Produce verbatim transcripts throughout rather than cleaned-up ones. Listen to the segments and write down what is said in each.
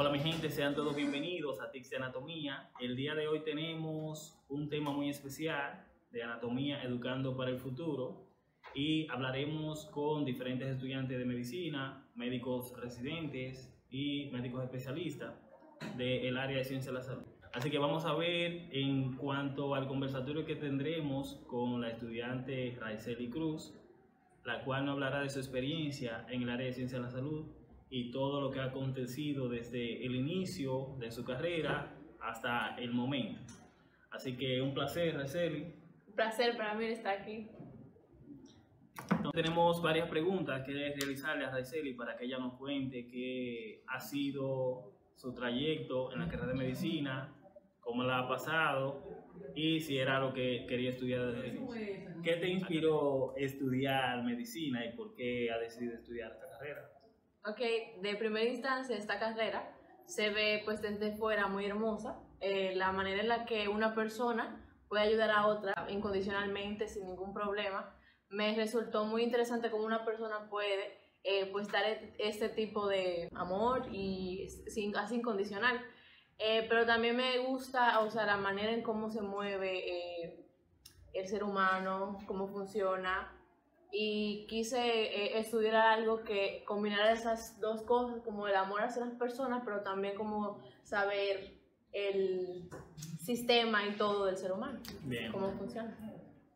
Hola mi gente, sean todos bienvenidos a Tix Anatomía. El día de hoy tenemos un tema muy especial de Anatomía Educando para el Futuro y hablaremos con diferentes estudiantes de medicina, médicos residentes y médicos especialistas del área de ciencia de la salud. Así que vamos a ver en cuanto al conversatorio que tendremos con la estudiante Rayseli Cruz, la cual nos hablará de su experiencia en el área de ciencia de la salud y todo lo que ha acontecido desde el inicio de su carrera hasta el momento. Así que un placer, Rayseli. Un placer para mí estar aquí. Entonces, tenemos varias preguntas que realizarle a Rayseli para que ella nos cuente qué ha sido su trayecto en la carrera de medicina, cómo la ha pasado y si era lo que quería estudiar desde el inicio. ¿Qué te inspiró estudiar medicina y por qué ha decidido estudiar esta carrera? Ok, de primera instancia esta carrera se ve pues desde fuera muy hermosa, eh, la manera en la que una persona puede ayudar a otra incondicionalmente sin ningún problema. Me resultó muy interesante cómo una persona puede eh, pues dar este tipo de amor y sin, así incondicional, eh, pero también me gusta, o sea, la manera en cómo se mueve eh, el ser humano, cómo funciona. Y quise eh, estudiar algo que combinara esas dos cosas, como el amor hacia las personas, pero también como saber el sistema y todo del ser humano. Bien. Cómo funciona.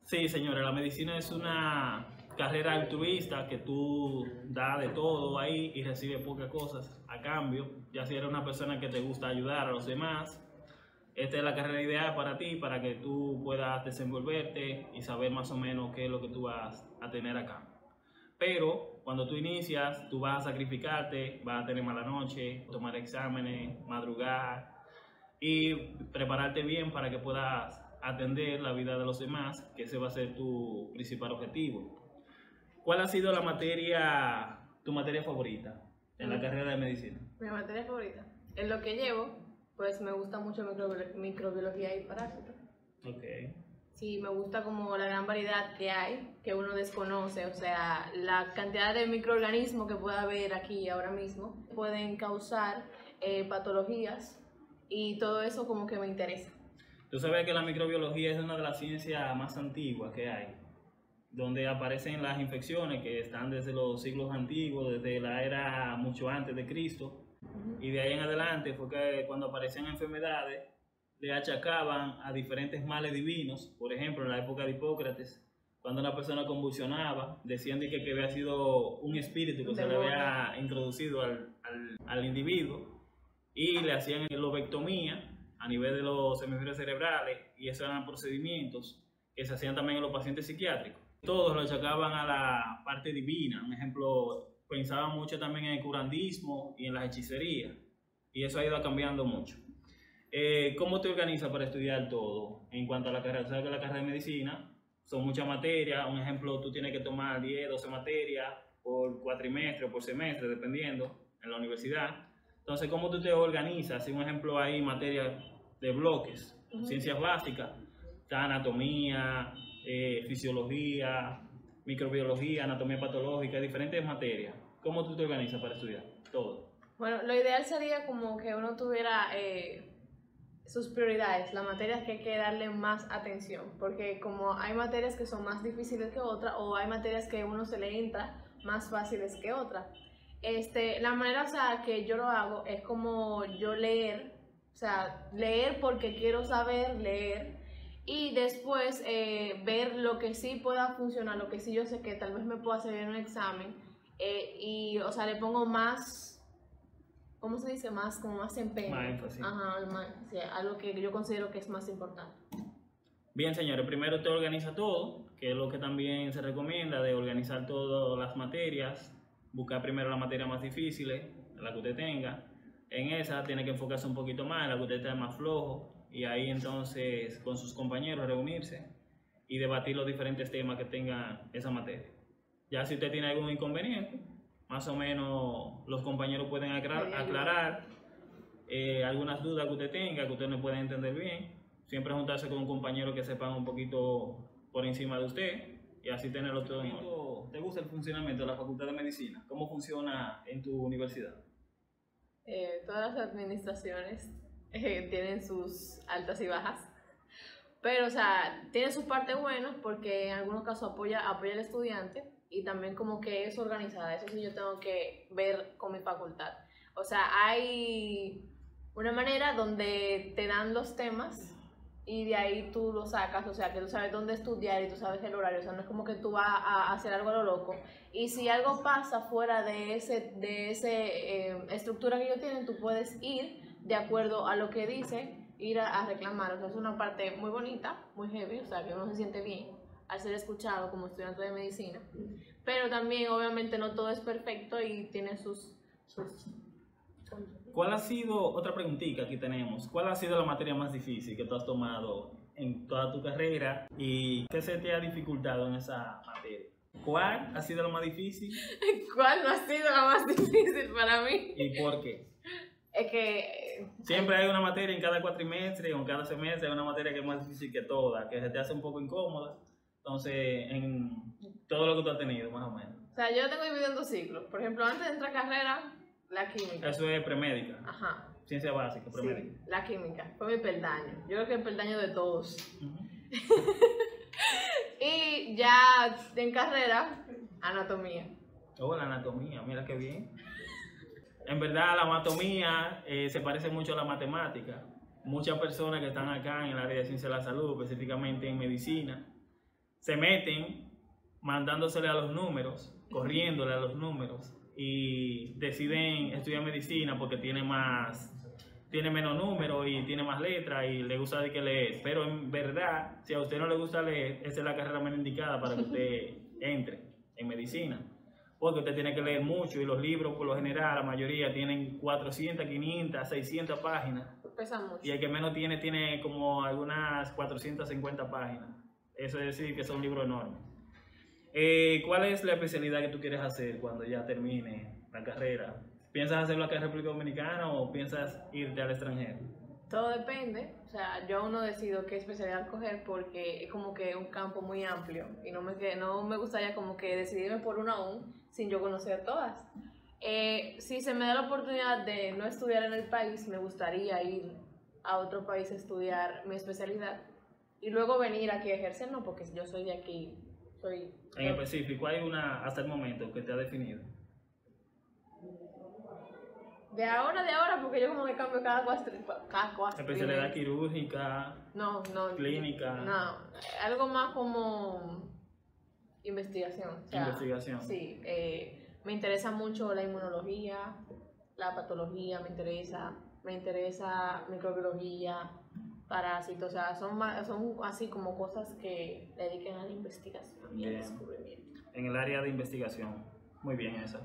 Sí, señora, la medicina es una carrera altruista que tú das de todo ahí y recibes pocas cosas a cambio. Ya si eres una persona que te gusta ayudar a los demás, esta es la carrera ideal para ti, para que tú puedas desenvolverte y saber más o menos qué es lo que tú vas a tener acá. Pero cuando tú inicias, tú vas a sacrificarte, vas a tener mala noche, tomar exámenes, madrugar y prepararte bien para que puedas atender la vida de los demás, que ese va a ser tu principal objetivo. ¿Cuál ha sido la materia, tu materia favorita en la carrera de medicina? Mi materia favorita, en lo que llevo, pues me gusta mucho microbi microbiología y parásitos. Ok. Sí, me gusta como la gran variedad que hay, que uno desconoce, o sea, la cantidad de microorganismos que puede haber aquí ahora mismo pueden causar eh, patologías y todo eso como que me interesa. Tú sabes que la microbiología es una de las ciencias más antiguas que hay, donde aparecen las infecciones que están desde los siglos antiguos, desde la era mucho antes de Cristo. Y de ahí en adelante fue que cuando aparecían enfermedades le achacaban a diferentes males divinos. Por ejemplo, en la época de Hipócrates, cuando una persona convulsionaba, decían de que, que había sido un espíritu que se le había introducido al, al, al individuo, y le hacían lobectomía a nivel de los hemisferios cerebrales, y esos eran procedimientos que se hacían también en los pacientes psiquiátricos. Todos lo achacaban a la parte divina. Un ejemplo, pensaban mucho también en el curandismo y en las hechicerías, y eso ha ido cambiando mucho. Eh, ¿Cómo te organizas para estudiar todo en cuanto a la carrera? Sabes que la carrera de medicina son muchas materias. Un ejemplo, tú tienes que tomar diez, doce materias por cuatrimestre o por semestre, dependiendo, en la universidad. Entonces, ¿cómo tú te organizas? Si un ejemplo, hay materias de bloques, uh-huh. Ciencias básicas, anatomía, eh, fisiología, microbiología, anatomía patológica, diferentes materias. ¿Cómo tú te organizas para estudiar todo? Bueno, lo ideal sería como que uno tuviera eh, sus prioridades, las materias que hay que darle más atención, porque como hay materias que son más difíciles que otras, o hay materias que uno se le entra más fáciles que otras. Este, la manera, o sea, que yo lo hago es como yo leer, o sea, leer porque quiero saber leer, y después eh, ver lo que sí pueda funcionar, lo que sí yo sé que tal vez me pueda hacer en un examen, eh, y, o sea, le pongo más, ¿cómo se dice? Más, como más empeño. Más énfasis. Ajá, más, sí, algo que yo considero que es más importante. Bien, señores, primero te organiza todo, que es lo que también se recomienda, de organizar todas las materias, buscar primero las materias más difíciles, la que usted tenga. En esa tiene que enfocarse un poquito más, la que usted está más flojo, y ahí entonces con sus compañeros reunirse y debatir los diferentes temas que tenga esa materia. Ya si usted tiene algún inconveniente, más o menos los compañeros pueden aclarar, aclarar eh, algunas dudas que usted tenga, que usted no puede entender bien. Siempre juntarse con un compañero que sepa un poquito por encima de usted y así tenerlo todo en orden. ¿Te gusta el funcionamiento de la Facultad de Medicina? ¿Cómo funciona en tu universidad? Eh, todas las administraciones eh, tienen sus altas y bajas, pero o sea, tiene sus partes buenas porque en algunos casos apoya, apoya al estudiante, y también como que es organizada. Eso sí yo tengo que ver con mi facultad. O sea, hay una manera donde te dan los temas y de ahí tú lo sacas, o sea, que tú sabes dónde estudiar y tú sabes el horario, o sea, no es como que tú vas a hacer algo a lo loco. Y si algo pasa fuera de esa de ese, eh, estructura que ellos tienen, tú puedes ir de acuerdo a lo que dice, ir a, a reclamar. O sea, es una parte muy bonita, muy heavy, o sea, que uno se siente bien al ser escuchado como estudiante de medicina. Pero también, obviamente, no todo es perfecto y tiene sus... sus ¿Cuál ha sido, otra preguntita que tenemos, cuál ha sido la materia más difícil que tú has tomado en toda tu carrera y qué se te ha dificultado en esa materia? ¿Cuál ha sido la más difícil? ¿Cuál no ha sido la más difícil para mí? ¿Y por qué? Es que... Siempre hay una materia en cada cuatrimestre o en cada semestre, hay una materia que es más difícil que toda, que se te hace un poco incómoda. Entonces, en todo lo que tú has tenido, más o menos. O sea, yo tengo dividido en dos ciclos. Por ejemplo, antes de entrar a carrera... La química. Eso es premédica. Ajá. Ciencia básica, premédica. Sí, la química. Fue mi peldaño. Yo creo que el peldaño de todos. Uh-huh. Y ya en carrera, anatomía. Oh, la anatomía. Mira qué bien. En verdad, la anatomía eh, se parece mucho a la matemática. Muchas personas que están acá en el área de ciencia de la salud, específicamente en medicina, se meten mandándosele a los números, corriéndole a los números, y deciden estudiar medicina porque tiene más tiene menos números y tiene más letras y le gusta de que leer. Pero en verdad, si a usted no le gusta leer, esa es la carrera menos indicada para que usted entre en medicina, porque usted tiene que leer mucho y los libros por lo general, la mayoría tienen cuatrocientas, quinientas, seiscientas páginas. Pesa mucho. Y el que menos tiene, tiene como algunas cuatrocientas cincuenta páginas. Eso es decir que son libros enormes. Eh, ¿Cuál es la especialidad que tú quieres hacer cuando ya termine la carrera? ¿Piensas hacerlo acá en República Dominicana o piensas irte al extranjero? Todo depende, o sea, yo aún no decido qué especialidad coger porque es como que un campo muy amplio y no me, no me gustaría como que decidirme por una aún sin yo conocer todas. Eh, si se me da la oportunidad de no estudiar en el país, me gustaría ir a otro país a estudiar mi especialidad y luego venir aquí a ejercerlo, porque yo soy de aquí. Soy, en específico, ¿hay una hasta el momento que te ha definido? De ahora, de ahora, porque yo como que cambio cada cuatro. Cada cuatro especialidad quirúrgica. No, no. Clínica. No, algo más como investigación. O sea, investigación. Sí, eh, me interesa mucho la inmunología, la patología, me interesa, me interesa microbiología. Parásitos, o sea, son, son así como cosas que le dediquen a la investigación y al descubrimiento. En el área de investigación, muy bien eso.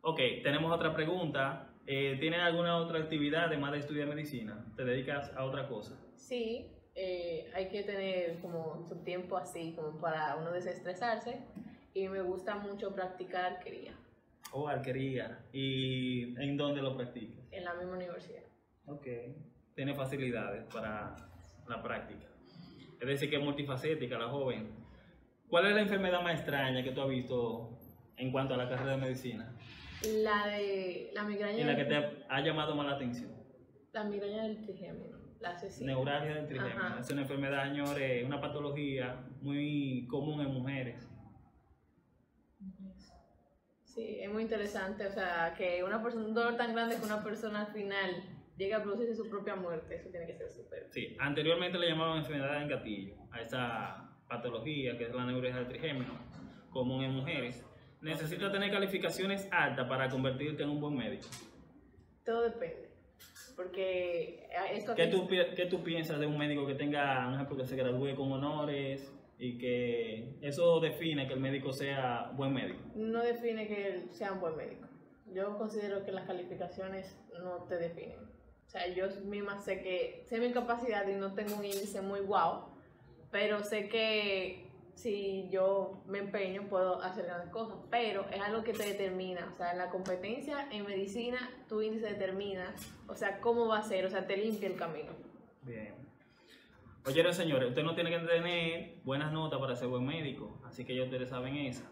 Ok, tenemos otra pregunta. Eh, ¿Tienes alguna otra actividad además de estudiar medicina? ¿Te dedicas a otra cosa? Sí, eh, hay que tener como su tiempo así, como para uno desestresarse, y me gusta mucho practicar arquería. Oh, arquería. ¿Y en dónde lo practicas? En la misma universidad. Ok. Tiene facilidades para la práctica. Es decir, que es multifacética la joven. ¿Cuál es la enfermedad más extraña que tú has visto en cuanto a la carrera de medicina? La de la migraña. ¿Y la que te ha llamado más la atención? La migraña del trigémino, la asesina. Neuralgia del trigémino. Ajá. Es una enfermedad, señores, una patología muy común en mujeres. Sí, es muy interesante. O sea, que una persona, un dolor tan grande que una persona al final llega a producirse su propia muerte, eso tiene que ser súper. Sí, anteriormente le llamaban enfermedad en gatillo a esa patología que es la neuralgia del trigémino, común en mujeres. ¿Necesitas tener calificaciones altas para convertirte en un buen médico? Todo depende, porque esto... ¿Qué, tú, ¿Qué tú piensas de un médico que tenga, por ejemplo, que se gradúe con honores y que eso define que el médico sea buen médico? No define que él sea un buen médico. Yo considero que las calificaciones no te definen. O sea, yo misma sé que sé mi capacidad y no tengo un índice muy guau, pero sé que si yo me empeño puedo hacer grandes cosas, pero es algo que te determina. O sea, en la competencia, en medicina, tu índice determina, o sea, cómo va a ser, o sea, te limpia el camino. Bien. Oyeron, señores, usted no tiene que tener buenas notas para ser buen médico, así que ya ustedes saben eso.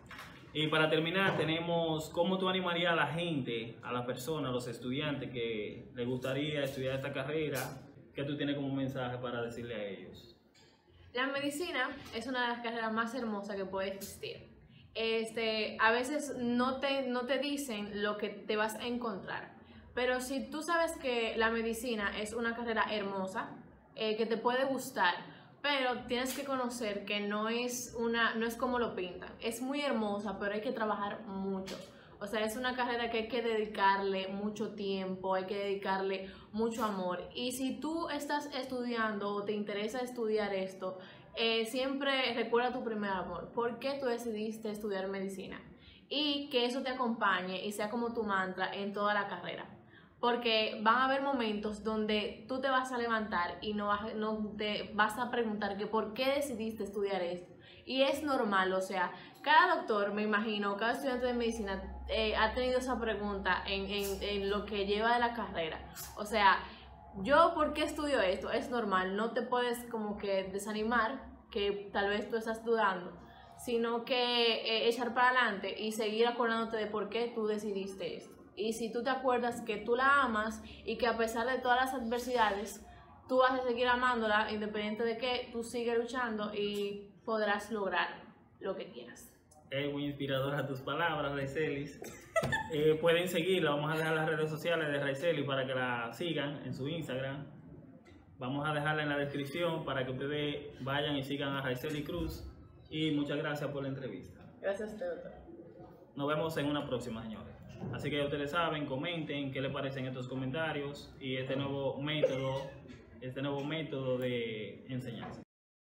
Y para terminar, tenemos cómo tú animarías a la gente, a las personas, a los estudiantes que les gustaría estudiar esta carrera. ¿Qué tú tienes como mensaje para decirle a ellos? La medicina es una de las carreras más hermosas que puede existir. Este, a veces no te, no te dicen lo que te vas a encontrar, pero si tú sabes que la medicina es una carrera hermosa, eh, que te puede gustar, pero tienes que conocer que no es, una, no es como lo pintan. Es muy hermosa, pero hay que trabajar mucho. O sea, es una carrera que hay que dedicarle mucho tiempo, hay que dedicarle mucho amor. Y si tú estás estudiando o te interesa estudiar esto, eh, siempre recuerda tu primer amor. ¿Por qué tú decidiste estudiar medicina? Y que eso te acompañe y sea como tu mantra en toda la carrera. Porque van a haber momentos donde tú te vas a levantar y no, vas, no te vas a preguntar que por qué decidiste estudiar esto. Y es normal, o sea, cada doctor, me imagino, cada estudiante de medicina eh, ha tenido esa pregunta en, en, en lo que lleva de la carrera. O sea, yo por qué estudio esto, es normal, no te puedes como que desanimar que tal vez tú estás dudando, sino que eh, echar para adelante y seguir acordándote de por qué tú decidiste esto. Y si tú te acuerdas que tú la amas y que a pesar de todas las adversidades, tú vas a seguir amándola, independiente de que tú sigues luchando y podrás lograr lo que quieras. Es muy inspiradora tus palabras, Rayseli. eh, pueden seguirla, vamos a dejar las redes sociales de Rayseli para que la sigan en su Instagram. Vamos a dejarla en la descripción para que ustedes vayan y sigan a Rayseli Cruz. Y muchas gracias por la entrevista. Gracias a usted, doctor. Nos vemos en una próxima, señores. Así que ustedes saben, comenten qué les parecen estos comentarios y este nuevo método, este nuevo método de enseñanza.